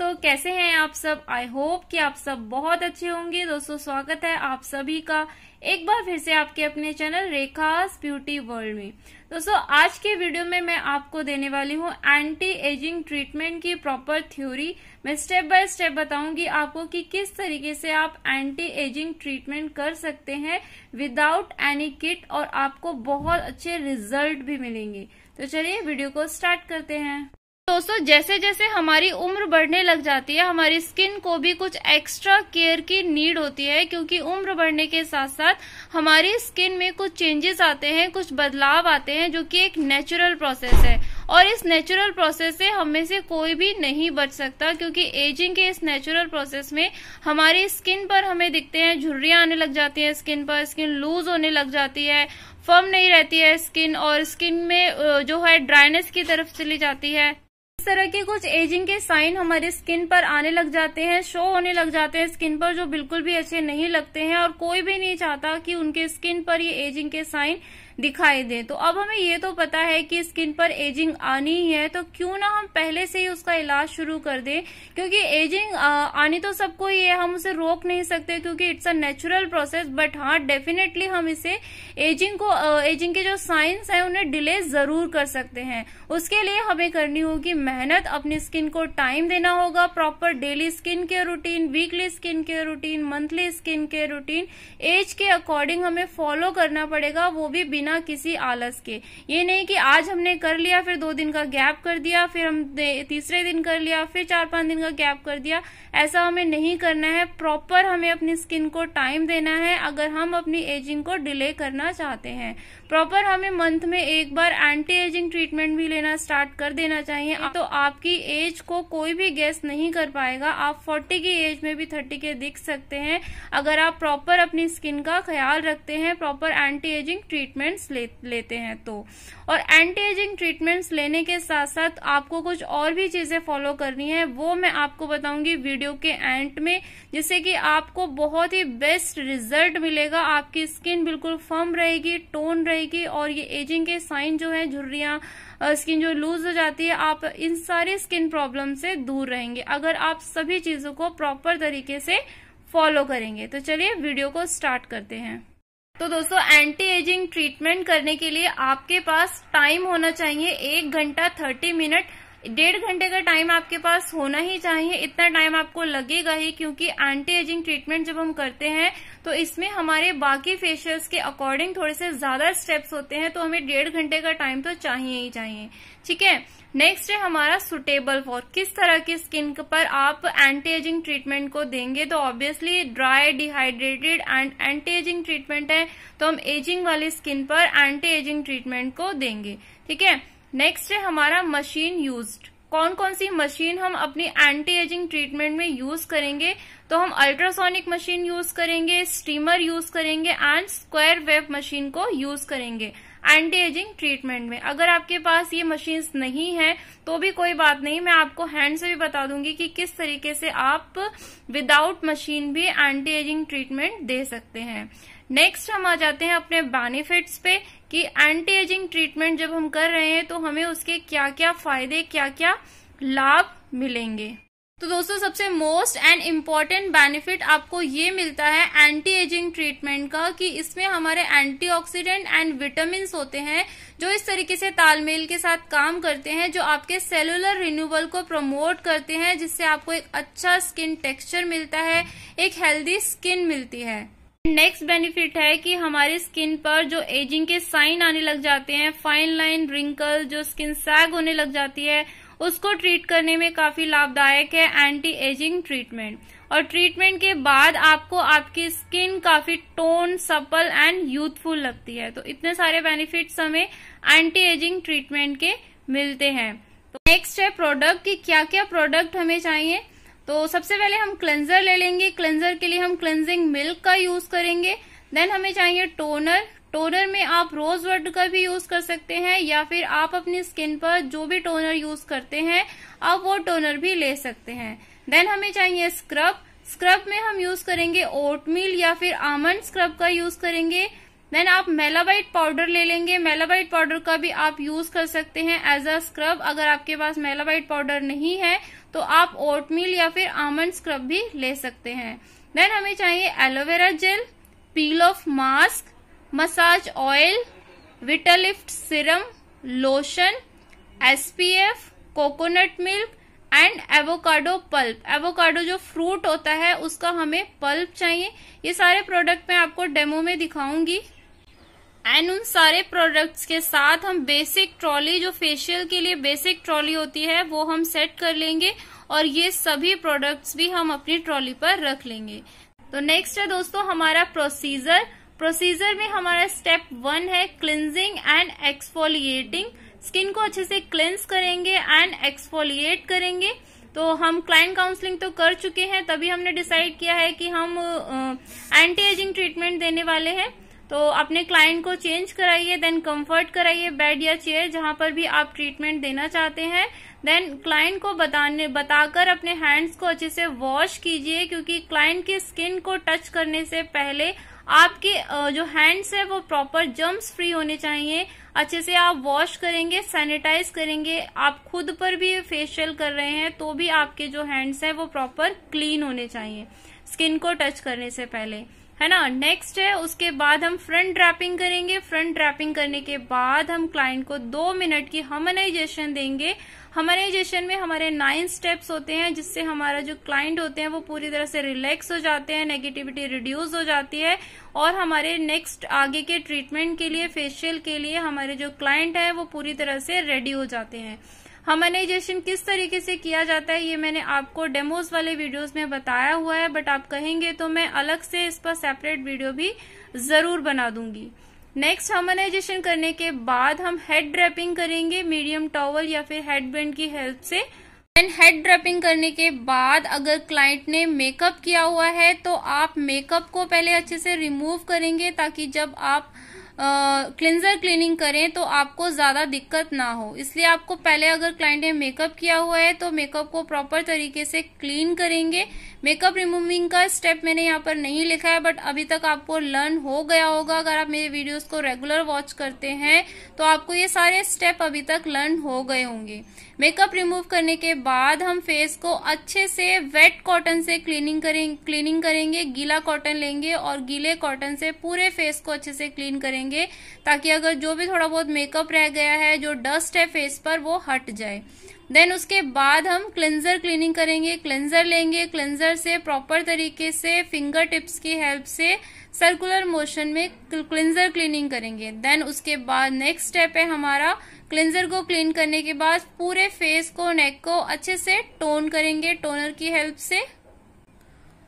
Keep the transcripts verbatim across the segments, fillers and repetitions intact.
दोस्तों, कैसे हैं आप सब। आई होप कि आप सब बहुत अच्छे होंगे। दोस्तों स्वागत है आप सभी का एक बार फिर से आपके अपने चैनल रेखास ब्यूटी वर्ल्ड में। दोस्तों आज के वीडियो में मैं आपको देने वाली हूँ एंटी एजिंग ट्रीटमेंट की प्रॉपर थ्योरी। मैं स्टेप बाय स्टेप बताऊंगी आपको कि किस तरीके से आप एंटी एजिंग ट्रीटमेंट कर सकते हैं विदाउट एनी किट, और आपको बहुत अच्छे रिजल्ट भी मिलेंगे। तो चलिए वीडियो को स्टार्ट करते हैं। दोस्तों जैसे जैसे हमारी उम्र बढ़ने लग जाती है, हमारी स्किन को भी कुछ एक्स्ट्रा केयर की नीड होती है, क्योंकि उम्र बढ़ने के साथ साथ हमारी स्किन में कुछ चेंजेस आते हैं, कुछ बदलाव आते हैं, जो कि एक नेचुरल प्रोसेस है। और इस नेचुरल प्रोसेस से हम में से कोई भी नहीं बच सकता, क्योंकि एजिंग के इस नेचुरल प्रोसेस में हमारी स्किन पर हमें दिखते हैं झुर्रियां आने लग जाती हैं, स्किन पर स्किन लूज होने लग जाती है, फर्म नहीं रहती है स्किन, और स्किन में जो है ड्राइनेस की तरफ चली जाती है। इस तरह के कुछ एजिंग के साइन हमारे स्किन पर आने लग जाते हैं, शो होने लग जाते हैं स्किन पर, जो बिल्कुल भी अच्छे नहीं लगते हैं, और कोई भी नहीं चाहता कि उनके स्किन पर ये एजिंग के साइन दिखाई दे। तो अब हमें ये तो पता है कि स्किन पर एजिंग आनी ही है, तो क्यों ना हम पहले से ही उसका इलाज शुरू कर दें, क्योंकि एजिंग आनी तो सबको ही है, हम उसे रोक नहीं सकते, क्योंकि it's a natural process. But हाँ, डेफिनेटली हम इसे एजिंग को एजिंग के जो साइंस हैं उन्हें डिले जरूर कर सकते हैं। उसके लिए हमें करनी होगी मेहनत, अपनी स्किन को टाइम देना होगा, proper daily skin care routine, weekly skin care routine, monthly skin care routine age के अकॉर्डिंग हमें फॉलो करना पड़ेगा, वो भी बिना किसी आलस के। ये नहीं कि आज हमने कर लिया, फिर दो दिन का गैप कर दिया, फिर हम तीसरे दिन कर लिया, फिर चार पांच दिन का गैप कर दिया। ऐसा हमें नहीं करना है। प्रॉपर हमें अपनी स्किन को टाइम देना है अगर हम अपनी एजिंग को डिले करना चाहते हैं। प्रॉपर हमें मंथ में एक बार एंटी एजिंग ट्रीटमेंट भी लेना स्टार्ट कर देना चाहिए, तो आपकी एज को कोई भी गेस नहीं कर पाएगा। आप फोर्टी की एज में भी थर्टी के दिख सकते हैं अगर आप प्रॉपर अपनी स्किन का ख्याल रखते हैं, प्रॉपर एंटी एजिंग ट्रीटमेंट ले, लेते हैं तो। और एंटी एजिंग ट्रीटमेंट्स लेने के साथ साथ आपको कुछ और भी चीजें फॉलो करनी है, वो मैं आपको बताऊंगी वीडियो के एंड में, जिससे कि आपको बहुत ही बेस्ट रिजल्ट मिलेगा। आपकी स्किन बिल्कुल फर्म रहेगी, टोन रहेगी, और ये एजिंग के साइन जो है झुर्रियां, स्किन जो लूज हो जाती है, आप इन सारी स्किन प्रॉब्लम से दूर रहेंगे अगर आप सभी चीजों को प्रॉपर तरीके से फॉलो करेंगे। तो चलिए वीडियो को स्टार्ट करते हैं। तो दोस्तों एंटी एजिंग ट्रीटमेंट करने के लिए आपके पास टाइम होना चाहिए, एक घंटा थर्टी मिनट डेढ़ घंटे का टाइम आपके पास होना ही चाहिए। इतना टाइम आपको लगेगा ही, क्योंकि एंटी एजिंग ट्रीटमेंट जब हम करते हैं तो इसमें हमारे बाकी फेशियल्स के अकॉर्डिंग थोड़े से ज्यादा स्टेप्स होते हैं, तो हमें डेढ़ घंटे का टाइम तो चाहिए ही चाहिए। ठीक है, नेक्स्ट है हमारा सुटेबल फॉर, किस तरह की स्किन पर आप एंटी एजिंग ट्रीटमेंट को देंगे। तो obviously dry, dehydrated and anti ageing treatment है, तो हम एजिंग वाली स्किन पर एंटी एजिंग ट्रीटमेंट को देंगे। ठीक है, नेक्स्ट है हमारा मशीन यूज्ड, कौन कौन सी मशीन हम अपनी एंटी एजिंग ट्रीटमेंट में यूज करेंगे। तो हम अल्ट्रासोनिक मशीन यूज करेंगे, स्टीमर यूज करेंगे एंड स्क्वायर वेव मशीन को यूज करेंगे एंटी एजिंग ट्रीटमेंट में। अगर आपके पास ये मशीन्स नहीं है तो भी कोई बात नहीं, मैं आपको हैंड से भी बता दूंगी कि किस तरीके से आप विदाउट मशीन भी एंटी एजिंग ट्रीटमेंट दे सकते हैं। नेक्स्ट हम आ जाते हैं अपने बेनिफिट्स पे, कि एंटी एजिंग ट्रीटमेंट जब हम कर रहे हैं तो हमें उसके क्या क्या फायदे, क्या क्या लाभ मिलेंगे। तो दोस्तों सबसे मोस्ट एंड इम्पॉर्टेंट बेनिफिट आपको ये मिलता है एंटी एजिंग ट्रीटमेंट का, कि इसमें हमारे एंटीऑक्सीडेंट एंड विटामिन्स होते हैं, जो इस तरीके से तालमेल के साथ काम करते हैं, जो आपके सेलुलर रिन्यूअल को प्रमोट करते हैं, जिससे आपको एक अच्छा स्किन टेक्सचर मिलता है, एक हेल्दी स्किन मिलती है। नेक्स्ट बेनिफिट है कि हमारी स्किन पर जो एजिंग के साइन आने लग जाते हैं, फाइन लाइन, रिंकल, जो स्किन सैग होने लग जाती है, उसको ट्रीट करने में काफी लाभदायक है एंटी एजिंग ट्रीटमेंट। और ट्रीटमेंट के बाद आपको आपकी स्किन काफी टोन, सपल एंड यूथफुल लगती है। तो इतने सारे बेनिफिट्स हमें एंटी एजिंग ट्रीटमेंट के मिलते हैं। तो नेक्स्ट है प्रोडक्ट, कि क्या क्या प्रोडक्ट हमें चाहिए। तो सबसे पहले हम क्लेंजर ले लेंगे, क्लेंजर के लिए हम क्लेंजिंग मिल्क का यूज करेंगे। देन हमें चाहिए टोनर, टोनर में आप रोज वाटर का भी यूज कर सकते हैं, या फिर आप अपनी स्किन पर जो भी टोनर यूज करते हैं आप वो टोनर भी ले सकते हैं। देन हमें चाहिए स्क्रब, स्क्रब में हम यूज करेंगे ओटमील या फिर आमंड स्क्रब का यूज करेंगे। देन आप मेलाबाइट पाउडर ले लेंगे। मेलाबाइट पाउडर का भी आप यूज कर सकते हैं एज अ स्क्रब। अगर आपके पास मेलाबाइट पाउडर नहीं है तो आप ओटमील या फिर आमंड स्क्रब भी ले सकते हैं। देन हमें चाहिए aloe vera gel, peel off mask, massage oil, Vitalift serum, lotion, S P F, coconut milk and avocado pulp. Avocado जो फ्रूट होता है उसका हमें पल्प चाहिए। ये सारे प्रोडक्ट मैं आपको डेमो में दिखाऊंगी। एंड उन सारे प्रोडक्ट्स के साथ हम बेसिक ट्रॉली, जो फेशियल के लिए बेसिक ट्रॉली होती है, वो हम सेट कर लेंगे और ये सभी प्रोडक्ट्स भी हम अपनी ट्रॉली पर रख लेंगे। तो नेक्स्ट है दोस्तों हमारा प्रोसीजर। प्रोसीजर में हमारा स्टेप वन है क्लिंजिंग एंड एक्सफोलिएटिंग। स्किन को अच्छे से क्लिंज करेंगे एंड एक्सफोलिएट करेंगे। तो हम क्लाइंट काउंसलिंग तो कर चुके हैं, तभी हमने डिसाइड किया है कि हम एंटी एजिंग ट्रीटमेंट देने वाले हैं। तो अपने क्लाइंट को चेंज कराइए, देन कंफर्ट कराइए बेड या चेयर जहां पर भी आप ट्रीटमेंट देना चाहते हैं। देन क्लाइंट को बताने बताकर अपने हैंड्स को अच्छे से वॉश कीजिए, क्योंकि क्लाइंट की स्किन को टच करने से पहले आपके जो हैंड्स है वो प्रॉपर जर्म्स फ्री होने चाहिए। अच्छे से आप वॉश करेंगे, सैनिटाइज करेंगे। आप खुद पर भी फेशियल कर रहे हैं तो भी आपके जो हैंड्स हैं वो प्रॉपर क्लीन होने चाहिए स्किन को टच करने से पहले, है ना। नेक्स्ट है, उसके बाद हम फ्रंट रैपिंग करेंगे। फ्रंट रैपिंग करने के बाद हम क्लाइंट को दो मिनट की हर्मनाइजेशन देंगे। हर्मनाइजेशन में हमारे नाइन स्टेप्स होते हैं, जिससे हमारा जो क्लाइंट होते हैं वो पूरी तरह से रिलैक्स हो जाते हैं, नेगेटिविटी रिड्यूस हो जाती है और हमारे नेक्स्ट आगे के ट्रीटमेंट के लिए, फेशियल के लिए, हमारे जो क्लाइंट है वो पूरी तरह से रेडी हो जाते हैं। हर्मनाइजेशन किस तरीके से किया जाता है ये मैंने आपको डेमोज वाले वीडियोस में बताया हुआ है, बट आप कहेंगे तो मैं अलग से इस पर सेपरेट वीडियो भी जरूर बना दूंगी। नेक्स्ट, हर्मनाइजेशन करने के बाद हम हेड रैपिंग करेंगे मीडियम टॉवल या फिर हेड बैंड की हेल्प से। एंड हेड रैपिंग करने के बाद अगर क्लाइंट ने मेकअप किया हुआ है तो आप मेकअप को पहले अच्छे से रिमूव करेंगे, ताकि जब आप क्लिंजर uh, क्लीनिंग करें तो आपको ज्यादा दिक्कत ना हो। इसलिए आपको पहले, अगर क्लाइंट ने मेकअप किया हुआ है तो मेकअप को प्रॉपर तरीके से क्लीन करेंगे। मेकअप रिमूविंग का स्टेप मैंने यहाँ पर नहीं लिखा है, बट अभी तक आपको लर्न हो गया होगा। अगर आप मेरे वीडियोस को रेगुलर वॉच करते हैं तो आपको ये सारे स्टेप अभी तक लर्न हो गए होंगे। मेकअप रिमूव करने के बाद हम फेस को अच्छे से वेट कॉटन से क्लीनिंग करें क्लीनिंग करेंगे। गीला कॉटन लेंगे और गीले कॉटन से पूरे फेस को अच्छे से क्लीन करेंगे, ताकि अगर जो भी थोड़ा बहुत मेकअप रह गया है, जो डस्ट है फेस पर, वो हट जाए। देन उसके बाद हम क्लिंजर क्लीनिंग करेंगे। क्लिंजर लेंगे, क्लिंजर से प्रॉपर तरीके से फिंगर टिप्स की हेल्प से सर्कुलर मोशन में क्लिंजर क्लीनिंग करेंगे। देन उसके बाद नेक्स्ट स्टेप है हमारा, क्लिंजर को क्लीन करने के बाद पूरे फेस को, नेक को अच्छे से टोन करेंगे टोनर की हेल्प से।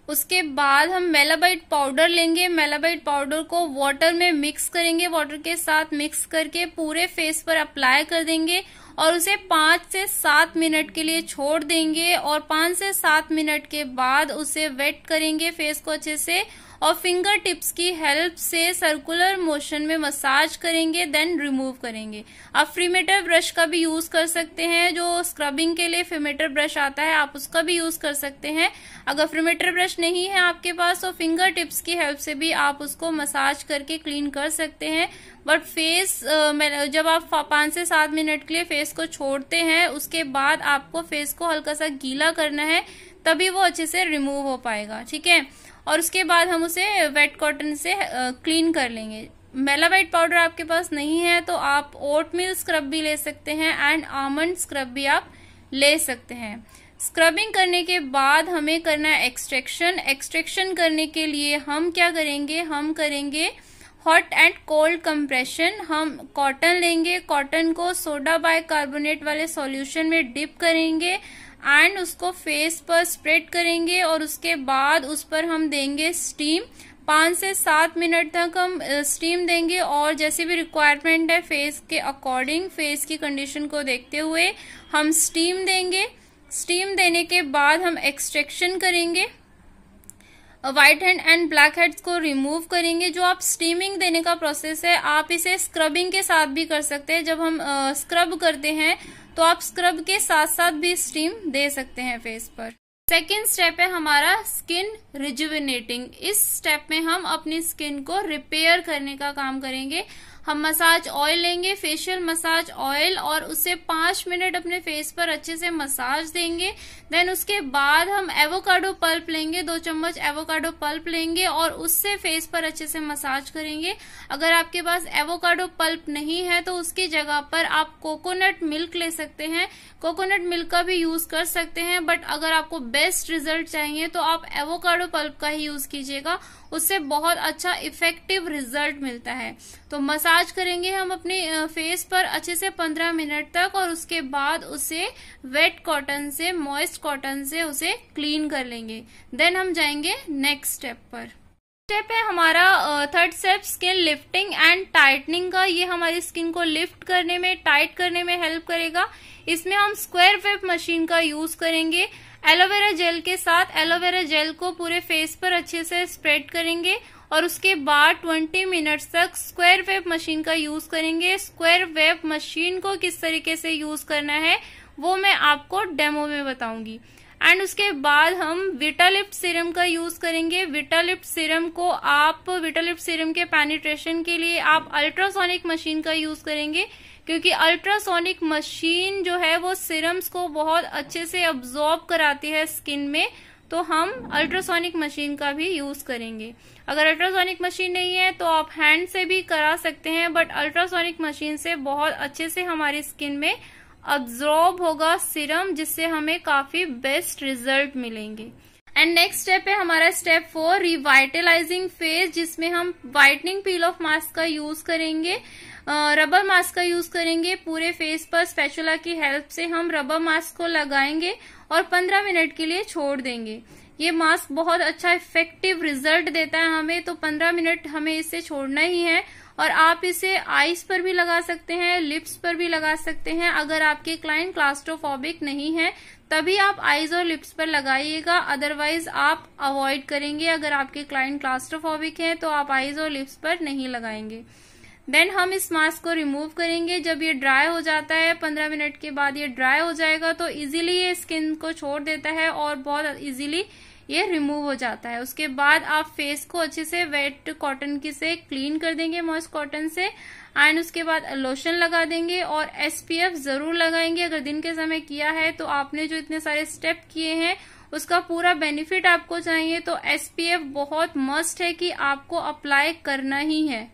उसके बाद हम मेलाबाइट पाउडर लेंगे। मेलाबाइट पाउडर को वाटर में मिक्स करेंगे, वाटर के साथ मिक्स करके पूरे फेस पर अप्लाई कर देंगे और उसे पांच से सात मिनट के लिए छोड़ देंगे। और पांच से सात मिनट के बाद उसे वेट करेंगे फेस को अच्छे से और फिंगर टिप्स की हेल्प से सर्कुलर मोशन में मसाज करेंगे, देन रिमूव करेंगे। आप फ्रीमेटर ब्रश का भी यूज कर सकते हैं, जो स्क्रबिंग के लिए फ्रीमेटर ब्रश आता है, आप उसका भी यूज कर सकते हैं। अगर फ्रीमेटर ब्रश नहीं है आपके पास तो फिंगर टिप्स की हेल्प से भी आप उसको मसाज करके क्लीन कर सकते हैं। बट फेस, जब आप पांच से सात मिनट के लिए फेस को छोड़ते हैं, उसके बाद आपको फेस को हल्का सा गीला करना है, तभी वो अच्छे से रिमूव हो पाएगा, ठीक है। और उसके बाद हम उसे वेट कॉटन से क्लीन कर लेंगे। मेलाबाइट पाउडर आपके पास नहीं है तो आप ओटमील स्क्रब भी ले सकते हैं एंड आमंड स्क्रब भी आप ले सकते हैं। स्क्रबिंग करने के बाद हमें करना है एक्सट्रैक्शन। एक्सट्रैक्शन करने के लिए हम क्या करेंगे, हम करेंगे हॉट एंड कोल्ड कंप्रेशन। हम कॉटन लेंगे, कॉटन को सोडा बाइकार्बोनेट वाले सॉल्यूशन में डिप करेंगे एंड उसको फेस पर स्प्रेड करेंगे और उसके बाद उस पर हम देंगे स्टीम। पांच से सात मिनट तक हम स्टीम देंगे और जैसे भी रिक्वायरमेंट है फेस के अकॉर्डिंग, फेस की कंडीशन को देखते हुए हम स्टीम देंगे। स्टीम देने के बाद हम एक्सट्रैक्शन करेंगे, white head and black heads को रिमूव करेंगे। जो आप स्टीमिंग देने का प्रोसेस है, आप इसे स्क्रबिंग के साथ भी कर सकते हैं। जब हम आ, स्क्रब करते हैं तो आप स्क्रब के साथ साथ भी स्टीम दे सकते हैं फेस पर। सेकेंड स्टेप है हमारा स्किन रिजुविनेटिंग। इस स्टेप में हम अपनी स्किन को रिपेयर करने का काम करेंगे। हम मसाज ऑयल लेंगे, फेशियल मसाज ऑयल, और उसे पांच मिनट अपने फेस पर अच्छे से मसाज देंगे। देन उसके बाद हम एवोकाडो पल्प लेंगे, दो चम्मच एवोकाडो पल्प लेंगे और उससे फेस पर अच्छे से मसाज करेंगे। अगर आपके पास एवोकाडो पल्प नहीं है तो उसकी जगह पर आप कोकोनट मिल्क ले सकते हैं, कोकोनट मिल्क का भी यूज कर सकते हैं। बट अगर आपको बेस्ट रिजल्ट चाहिए तो आप एवोकाडो पल्प का ही यूज कीजिएगा, उससे बहुत अच्छा इफेक्टिव रिजल्ट मिलता है। तो मसाज करेंगे हम अपने फेस पर अच्छे से पंद्रह मिनट तक और उसके बाद उसे वेट कॉटन से, मॉइस्ट कॉटन से उसे क्लीन कर लेंगे। देन हम जाएंगे नेक्स्ट स्टेप पर। स्टेप है हमारा third step, skin lifting and tightening का। ये हमारी स्किन को लिफ्ट करने में, टाइट करने में हेल्प करेगा। इसमें हम स्क्वायर वेव मशीन का यूज करेंगे। एलोवेरा जेल के साथ एलोवेरा जेल को पूरे फेस पर अच्छे से स्प्रेड करेंगे और उसके बाद बीस मिनट्स तक स्क्वायर वेव मशीन का यूज करेंगे। स्क्वायर वेव मशीन को किस तरीके से यूज करना है वो मैं आपको डेमो में बताऊंगी। एंड उसके बाद हम विटालिफ्ट सीरम का यूज करेंगे। विटालिफ्ट सीरम को आप, विटालिफ्ट सीरम के पेनिट्रेशन के लिए आप अल्ट्रासोनिक मशीन का यूज करेंगे, क्योंकि अल्ट्रासोनिक मशीन जो है वो सीरम्स को बहुत अच्छे से अब्सॉर्ब कराती है स्किन में। तो हम अल्ट्रासोनिक मशीन का भी यूज करेंगे। अगर अल्ट्रासोनिक मशीन नहीं है तो आप हैंड से भी करा सकते हैं, बट अल्ट्रासोनिक मशीन से बहुत अच्छे से हमारी स्किन में अब्सॉर्ब होगा सीरम, जिससे हमें काफी बेस्ट रिजल्ट मिलेंगे। एंड नेक्स्ट स्टेप है हमारा स्टेप फोर, रिवाइटलाइजिंग फेस, जिसमें हम वाइटनिंग पील ऑफ मास्क का यूज करेंगे, रबर मास्क का यूज करेंगे। पूरे फेस पर स्पैचुला की हेल्प से हम रबर मास्क को लगाएंगे और पंद्रह मिनट के लिए छोड़ देंगे। ये मास्क बहुत अच्छा इफेक्टिव रिजल्ट देता है हमें, तो पंद्रह मिनट हमें इसे छोड़ना ही है। और आप इसे आईज पर भी लगा सकते हैं, लिप्स पर भी लगा सकते हैं। अगर आपके क्लाइंट क्लास्ट्रोफोबिक नहीं है तभी आप आईज और लिप्स पर लगाइएगा, अदरवाइज आप अवॉइड करेंगे। अगर आपके क्लाइंट क्लास्ट्रोफोबिक है तो आप आईज और लिप्स पर नहीं लगाएंगे। देन हम इस मास्क को रिमूव करेंगे। जब ये ड्राई हो जाता है, पंद्रह मिनट के बाद ये ड्राई हो जाएगा, तो इजीली ये स्किन को छोड़ देता है और बहुत इजीली ये रिमूव हो जाता है। उसके बाद आप फेस को अच्छे से वेट कॉटन की से क्लीन कर देंगे, मॉइस्ट कॉटन से। एंड उसके बाद लोशन लगा देंगे और एसपीएफ जरूर लगाएंगे। अगर दिन के समय किया है तो आपने जो इतने सारे स्टेप किए हैं उसका पूरा बेनिफिट आपको चाहिए, तो एसपीएफ बहुत मस्ट है कि आपको अप्लाई करना ही है।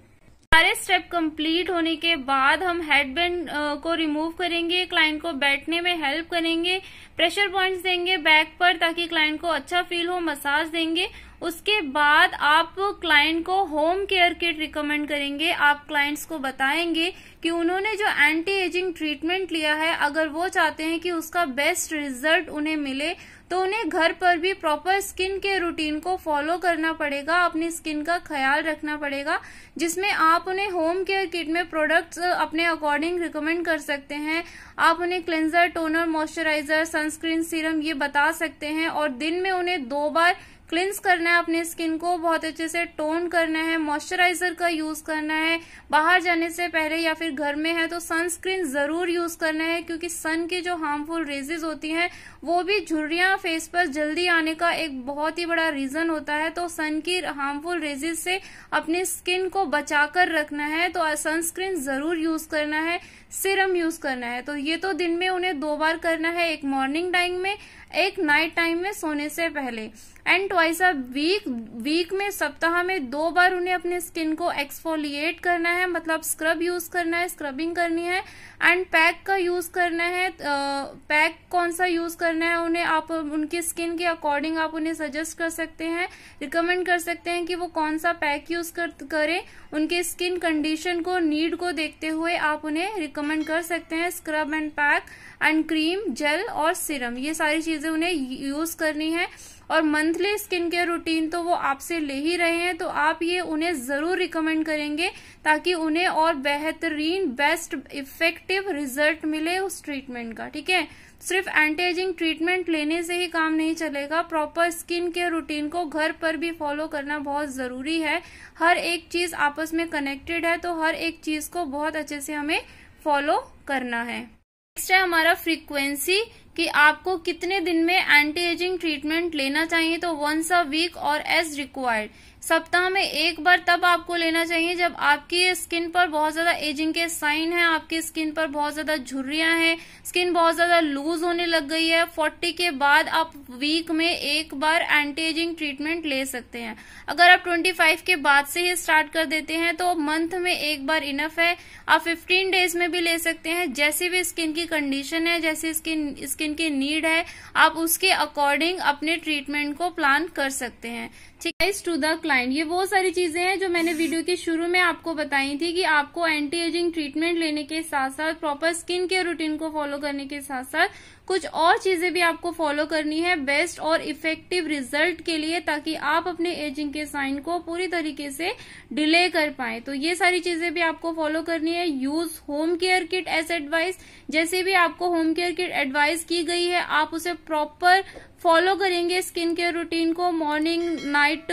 सारे स्टेप कंप्लीट होने के बाद हम हेडबैंड को रिमूव करेंगे, क्लाइंट को बैठने में हेल्प करेंगे, प्रेशर पॉइंट्स देंगे बैक पर ताकि क्लाइंट को अच्छा फील हो, मसाज देंगे। उसके बाद आप क्लाइंट को होम केयर किट रिकमेंड करेंगे। आप क्लाइंट्स को बताएंगे कि उन्होंने जो एंटी एजिंग ट्रीटमेंट लिया है, अगर वो चाहते हैं कि उसका बेस्ट रिजल्ट उन्हें मिले तो उन्हें घर पर भी प्रॉपर स्किन के रूटीन को फॉलो करना पड़ेगा, अपनी स्किन का ख्याल रखना पड़ेगा, जिसमें आप उन्हें होम केयर किट में प्रोडक्ट्स अपने अकॉर्डिंग रिकमेंड कर सकते हैं। आप उन्हें cleanser, toner, moisturiser, sunscreen, serum ये बता सकते हैं। और दिन में उन्हें दो बार क्लिंस करना है, अपने स्किन को बहुत अच्छे से टोन करना है, मॉइस्चराइजर का यूज करना है। बाहर जाने से पहले या फिर घर में है तो सनस्क्रीन जरूर यूज करना है, क्योंकि सन की जो हार्मफुल रेजेज होती हैं वो भी झुर्रियां फेस पर जल्दी आने का एक बहुत ही बड़ा रीजन होता है। तो सन की हार्मफुल रेजेज से अपनी स्किन को बचाकर रखना है, तो सनस्क्रीन जरूर यूज करना है, सीरम यूज करना है। तो ये तो दिन में उन्हें दो बार करना है, एक मॉर्निंग टाइम में, एक नाइट टाइम में सोने से पहले। And twice a week, week में, सप्ताह में दो बार उन्हें अपने स्किन को एक्सफोलिएट करना है, मतलब स्क्रब यूज करना है, स्क्रबिंग करनी है। एंड पैक का यूज करना है, पैक कौन सा यूज करना है उन्हें आप उनकी स्किन के अकॉर्डिंग आप उन्हें सजेस्ट कर सकते हैं, रिकमेंड कर सकते हैं कि वो कौन सा पैक यूज करें। उनके स्किन कंडीशन को, नीड को देखते हुए आप उन्हें रिकमेंड कर सकते हैं scrub and pack and cream, gel और सीरम। ये सारी चीजें उन्हें यूज करनी है। और मंथली स्किन के रूटीन तो वो आपसे ले ही रहे हैं, तो आप ये उन्हें जरूर रिकमेंड करेंगे ताकि उन्हें और बेहतरीन, बेस्ट इफेक्टिव रिजल्ट मिले उस ट्रीटमेंट का। ठीक है, सिर्फ एंटी एजिंग ट्रीटमेंट लेने से ही काम नहीं चलेगा, प्रॉपर स्किन के रूटीन को घर पर भी फॉलो करना बहुत जरूरी है। हर एक चीज आपस में कनेक्टेड है, तो हर एक चीज को बहुत अच्छे से हमें फॉलो करना है। नेक्स्ट है हमारा फ्रीक्वेंसी। कि आपको कितने दिन में एंटी एजिंग ट्रीटमेंट लेना चाहिए, तो वंस अ वीक और एज रिक्वायर्ड, सप्ताह में एक बार तब आपको लेना चाहिए जब आपकी स्किन पर बहुत ज्यादा एजिंग के साइन है, आपकी स्किन पर बहुत ज्यादा झुर्रियां हैं, स्किन बहुत ज्यादा लूज होने लग गई है। चालीस के बाद आप वीक में एक बार एंटी एजिंग ट्रीटमेंट ले सकते हैं। अगर आप पच्चीस के बाद से ही स्टार्ट कर देते हैं तो मंथ में एक बार इनफ है। आप पंद्रह डेज में भी ले सकते हैं। जैसी भी स्किन की कंडीशन है, जैसी स्किन स्किन की नीड है, आप उसके अकॉर्डिंग अपने ट्रीटमेंट को प्लान कर सकते हैं। गाइस टू द क्लाइंट, ये वो सारी चीजें हैं जो मैंने वीडियो के शुरू में आपको बताई थी कि आपको एंटी एजिंग ट्रीटमेंट लेने के साथ साथ प्रॉपर स्किन केयर रूटीन को फॉलो करने के साथ साथ कुछ और चीजें भी आपको फॉलो करनी है बेस्ट और इफेक्टिव रिजल्ट के लिए, ताकि आप अपने एजिंग के साइन को पूरी तरीके से डिले कर पाए। तो ये सारी चीजें भी आपको फॉलो करनी है। Use home care kit as advice, जैसे भी आपको होम केयर किट एडवाइस की गई है आप उसे प्रॉपर फॉलो करेंगे। स्किन केयर रूटीन को मॉर्निंग नाइट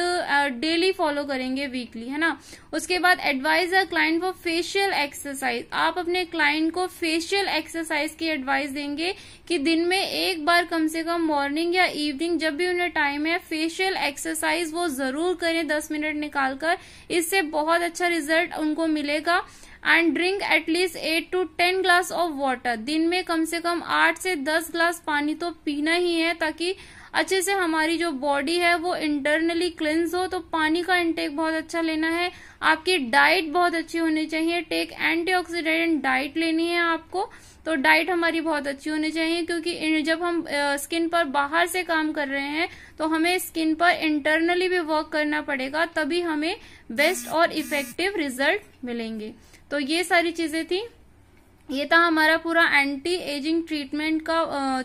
डेली फॉलो करेंगे, वीकली, है ना। उसके बाद advise a client for facial exercise, आप अपने क्लाइंट को फेशियल एक्सरसाइज की एडवाइस देंगे कि दिन में एक बार कम से कम मॉर्निंग या इवनिंग जब भी उन्हें टाइम है फेशियल एक्सरसाइज वो जरूर करें दस मिनट निकालकर। इससे बहुत अच्छा रिजल्ट उनको मिलेगा। And drink at least eight to ten glass of water, दिन में कम से कम आठ से दस ग्लास पानी तो पीना ही है ताकि अच्छे से हमारी जो बॉडी है वो इंटरनली क्लींस हो। तो पानी का इंटेक बहुत अच्छा लेना है। आपकी डाइट बहुत अच्छी होनी चाहिए, टेक एंटीऑक्सीडेंट डाइट लेनी है आपको। तो डाइट हमारी बहुत अच्छी होनी चाहिए क्योंकि जब हम स्किन पर बाहर से काम कर रहे हैं तो हमें स्किन पर इंटरनली भी वर्क करना पड़ेगा, तभी हमें बेस्ट और इफेक्टिव रिजल्ट मिलेंगे। तो ये सारी चीजें थी। ये था हमारा पूरा एंटी एजिंग ट्रीटमेंट का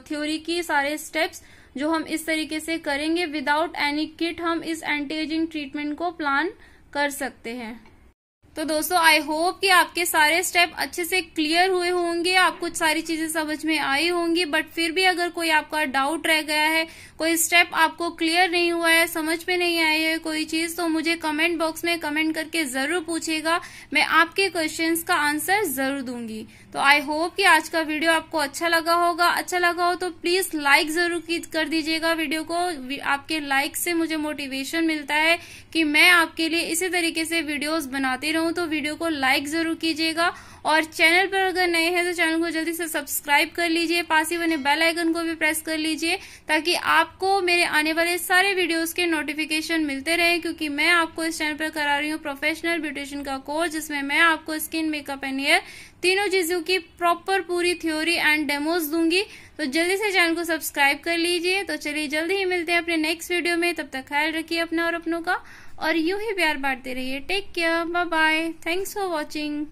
थ्योरी की सारे स्टेप्स जो हम इस तरीके से करेंगे। विदाउट एनी किट हम इस एंटी एजिंग ट्रीटमेंट को प्लान कर सकते हैं। तो दोस्तों आई होप कि आपके सारे स्टेप अच्छे से क्लियर हुए होंगे, आपको सारी चीजें समझ में आई होंगी। बट फिर भी अगर कोई आपका डाउट रह गया है, कोई स्टेप आपको क्लियर नहीं हुआ है, समझ में नहीं आई है कोई चीज, तो मुझे कमेंट बॉक्स में कमेंट करके जरूर पूछेगा, मैं आपके क्वेश्चंस का आंसर जरूर दूंगी। तो आई होप कि आज का वीडियो आपको अच्छा लगा होगा। अच्छा लगा हो तो प्लीज लाइक जरूर कर दीजिएगा वीडियो को। आपके लाइक से मुझे मोटिवेशन मिलता है कि मैं आपके लिए इसी तरीके से वीडियोज बनाती रहूं। तो वीडियो को लाइक जरूर कीजिएगा और चैनल पर अगर नए हैं तो चैनल को जल्दी से सब्सक्राइब कर लीजिए। पास ही बने बेल आइकन को भी प्रेस कर लीजिए ताकि आपको मेरे आने वाले सारे वीडियोस के नोटिफिकेशन मिलते रहे, क्योंकि मैं आपको इस चैनल पर करा रही हूँ प्रोफेशनल ब्यूटिशियन का कोर्स, जिसमें मैं आपको स्किन, मेकअप एंड हेयर तीनों चीजों की प्रॉपर पूरी थ्योरी एंड डेमोज दूंगी। तो जल्दी से चैनल को सब्सक्राइब कर लीजिए। तो चलिए जल्दी ही मिलते हैं अपने नेक्स्ट वीडियो में। तब तक ख्याल रखिए अपना और अपनों का और यूं ही प्यार बांटते रहिए। Take care, bye bye, thanks for watching.